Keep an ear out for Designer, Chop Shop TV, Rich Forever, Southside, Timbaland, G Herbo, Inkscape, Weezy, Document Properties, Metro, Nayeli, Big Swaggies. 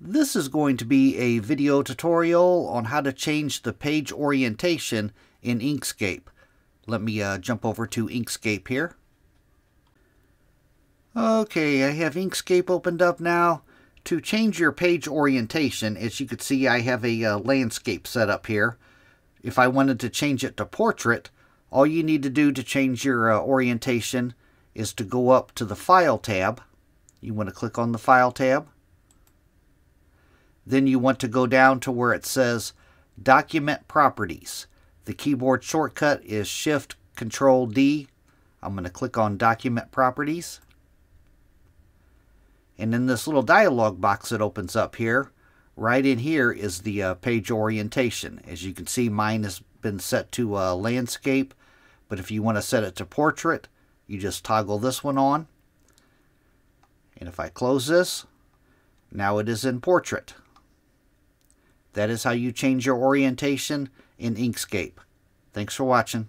This is going to be a video tutorial on how to change the page orientation in Inkscape. Let me jump over to Inkscape here. Okay, I have Inkscape opened up now. To change your page orientation, as you can see, I have a landscape set up here. If I wanted to change it to portrait, all you need to do to change your orientation is to go up to the File tab. You want to click on the File tab. Then you want to go down to where it says Document Properties. The keyboard shortcut is Shift-Control-D. I'm going to click on Document Properties. And in this little dialog box that opens up here, right in here is the page orientation. As you can see, mine has been set to landscape, but if you want to set it to portrait, you just toggle this one on. And if I close this, now it is in portrait. That is how you change your orientation in Inkscape. Thanks for watching.